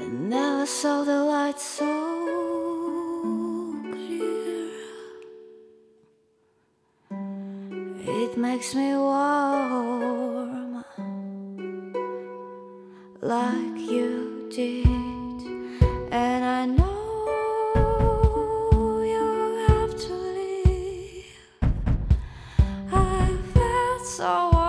and never saw the light so clear. It makes me warm like you did, and I know you have to leave. I felt so